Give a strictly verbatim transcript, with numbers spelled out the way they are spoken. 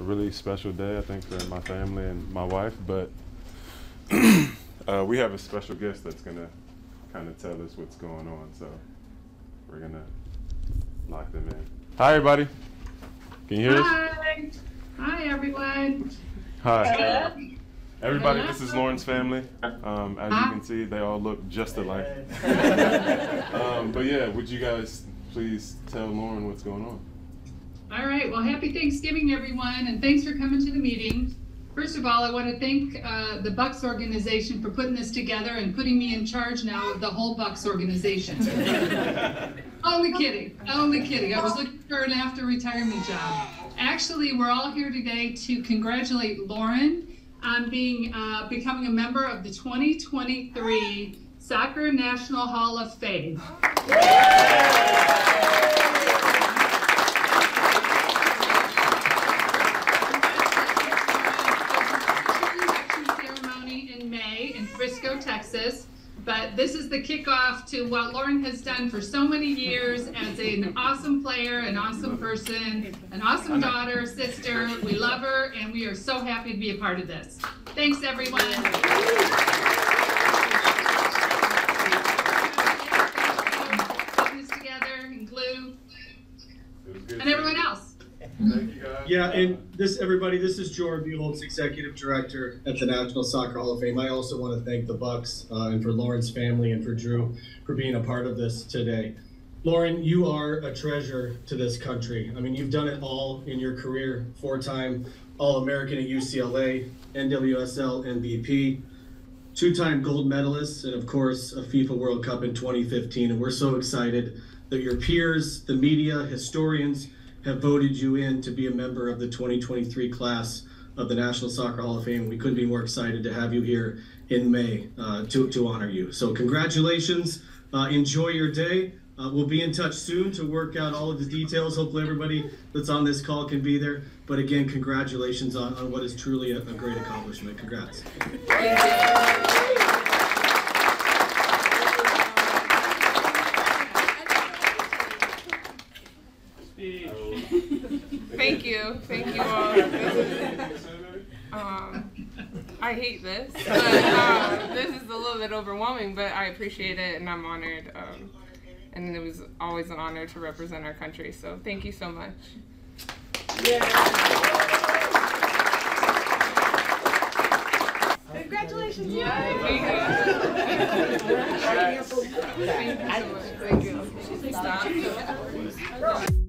a really special day, I think, for my family and my wife, but uh, we have a special guest that's going to kind of tell us what's going on, so we're going to lock them in. Hi, everybody. Can you hear Hi. us? Hi. Hi, everyone. Hi. Uh, everybody, this is Lauren's family. Um, as Hi. you can see, they all look just alike. um, but yeah, would you guys please tell Lauren what's going on? All right, well, happy Thanksgiving, everyone, and thanks for coming to the meeting. First of all, I want to thank uh, the Bucks organization for putting this together and putting me in charge now of the whole Bucks organization. Only kidding, only kidding. I was looking for an after-retirement job. Actually, we're all here today to congratulate Lauren on being uh, becoming a member of the twenty twenty-three Soccer National Hall of Fame. Texas, but this is the kickoff to what Lauren has done for so many years as an awesome player, an awesome person, an awesome daughter, sister. We love her, and we are so happy to be a part of this. Thanks, everyone. Together and glue, and everyone else. Thank you, guys. Yeah, and this, everybody, this is Jordan Buchholz, Executive Director at the National Soccer Hall of Fame. I also want to thank the Bucks uh, and for Lauren's family and for Drew for being a part of this today. Lauren, you are a treasure to this country. I mean, you've done it all in your career. Four-time All-American at U C L A, N W S L M V P, two-time gold medalist, and of course, a FIFA World Cup in twenty fifteen. And we're so excited that your peers, the media, historians, have voted you in to be a member of the twenty twenty-three class of the National Soccer Hall of Fame. We couldn't be more excited to have you here in May uh, to, to honor you. So congratulations, uh, enjoy your day. Uh, we'll be in touch soon to work out all of the details. Hopefully everybody that's on this call can be there. But again, congratulations on, on what is truly a, a great accomplishment. Congrats. Thank you, thank you all. Um, I hate this, but um, this is a little bit overwhelming, but I appreciate it and I'm honored. Um, and it was always an honor to represent our country, so thank you so much. Yeah. Congratulations. Yeah. Thank you. Thank you so much. Thank you. Stop.